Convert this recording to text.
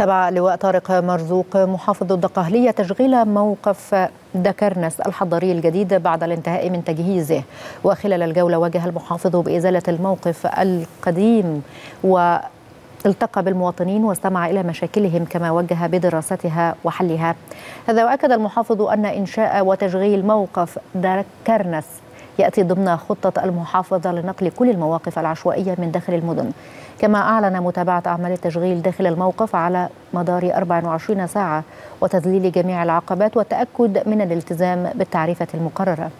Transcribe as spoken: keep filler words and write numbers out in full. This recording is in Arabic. تابع لواء طارق مرزوق محافظ الدقهلية تشغيل موقف دكرنس الحضري الجديد بعد الانتهاء من تجهيزه، وخلال الجولة واجه المحافظ بإزالة الموقف القديم والتقى بالمواطنين واستمع إلى مشاكلهم كما وجه بدراستها وحلها. هذا وأكد المحافظ أن إنشاء وتشغيل موقف دكرنس يأتي ضمن خطة المحافظة لنقل كل المواقف العشوائية من داخل المدن، كما أعلن متابعة أعمال التشغيل داخل الموقف على مدار أربع وعشرين ساعة وتذليل جميع العقبات والتأكد من الالتزام بالتعريفة المقررة.